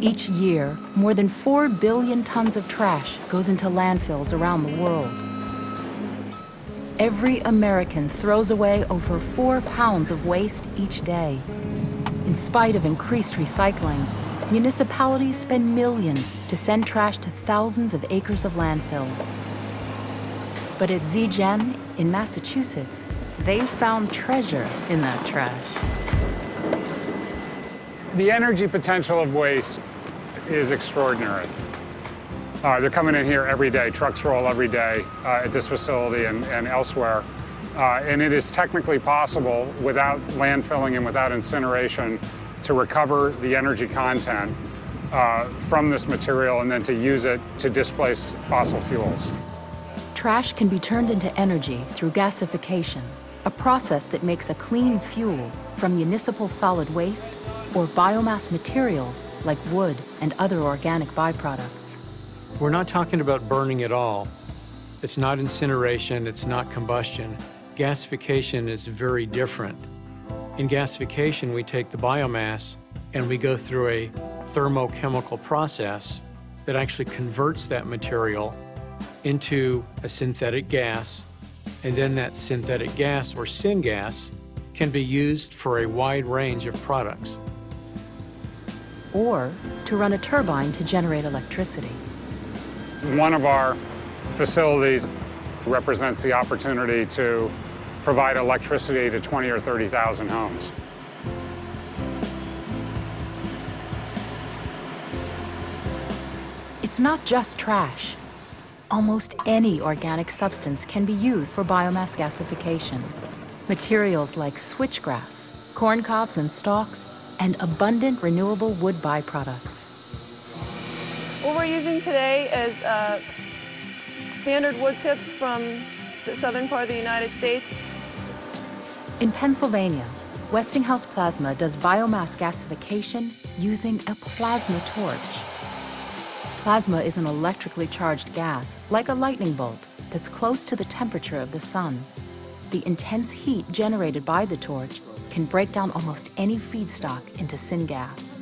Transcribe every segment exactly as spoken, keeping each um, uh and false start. Each year, more than four billion tons of trash goes into landfills around the world. Every American throws away over four pounds of waste each day. In spite of increased recycling, municipalities spend millions to send trash to thousands of acres of landfills. But at ZGen in Massachusetts, they found treasure in that trash. The energy potential of waste is extraordinary. Uh, they're coming in here every day. Trucks roll every day uh, at this facility and, and elsewhere. Uh, and it is technically possible, without landfilling and without incineration, to recover the energy content uh, from this material and then to use it to displace fossil fuels. Trash can be turned into energy through gasification, a process that makes a clean fuel from municipal solid waste or biomass materials like wood and other organic byproducts. We're not talking about burning at all. It's not incineration, it's not combustion. Gasification is very different. In gasification, we take the biomass and we go through a thermochemical process that actually converts that material into a synthetic gas, and then that synthetic gas, or syngas, can be used for a wide range of products. Or to run a turbine to generate electricity. One of our facilities represents the opportunity to provide electricity to twenty or thirty thousand homes. It's not just trash. Almost any organic substance can be used for biomass gasification. Materials like switchgrass, corn cobs and stalks, and abundant renewable wood byproducts. What we're using today is uh, standard wood chips from the southern part of the United States. In Pennsylvania, Westinghouse Plasma does biomass gasification using a plasma torch. Plasma is an electrically charged gas, like a lightning bolt, that's close to the temperature of the sun. The intense heat generated by the torch can break down almost any feedstock into syngas.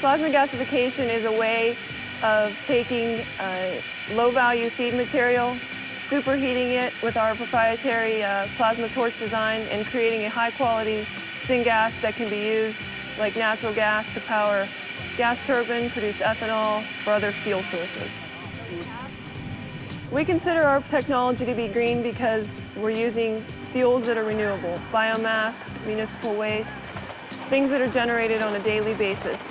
Plasma gasification is a way of taking uh, low-value feed material, superheating it with our proprietary uh, plasma torch design, and creating a high-quality syngas that can be used, like natural gas, to power gas turbine, produce ethanol, for other fuel sources. We consider our technology to be green because we're using fuels that are renewable, biomass, municipal waste, things that are generated on a daily basis.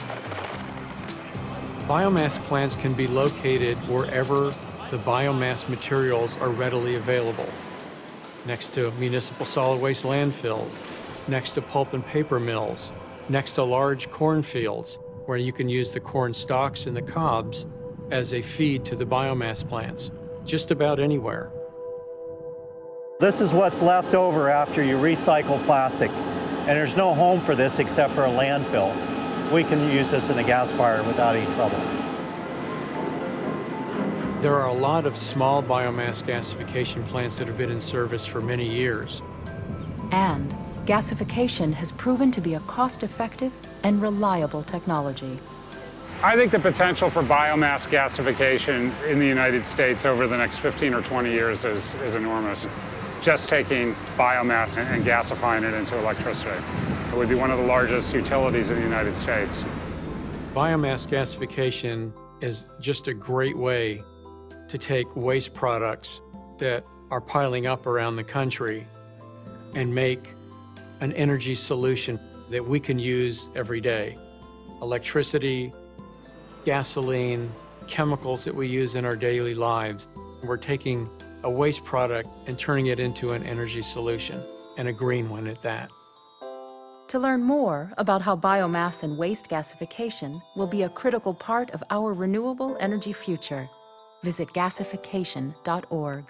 Biomass plants can be located wherever the biomass materials are readily available, next to municipal solid waste landfills, next to pulp and paper mills, next to large cornfields, where you can use the corn stalks and the cobs as a feed to the biomass plants, just about anywhere. This is what's left over after you recycle plastic, and there's no home for this except for a landfill. We can use this in a gas fire without any trouble. There are a lot of small biomass gasification plants that have been in service for many years. And gasification has proven to be a cost-effective and reliable technology. I think the potential for biomass gasification in the United States over the next fifteen or twenty years is, is enormous. Just taking biomass and, and gasifying it into electricity. It would be one of the largest utilities in the United States. Biomass gasification is just a great way to take waste products that are piling up around the country and make an energy solution that we can use every day. Electricity, gasoline, chemicals that we use in our daily lives. We're taking a waste product and turning it into an energy solution, and a green one at that. To learn more about how biomass and waste gasification will be a critical part of our renewable energy future, visit gasification dot org.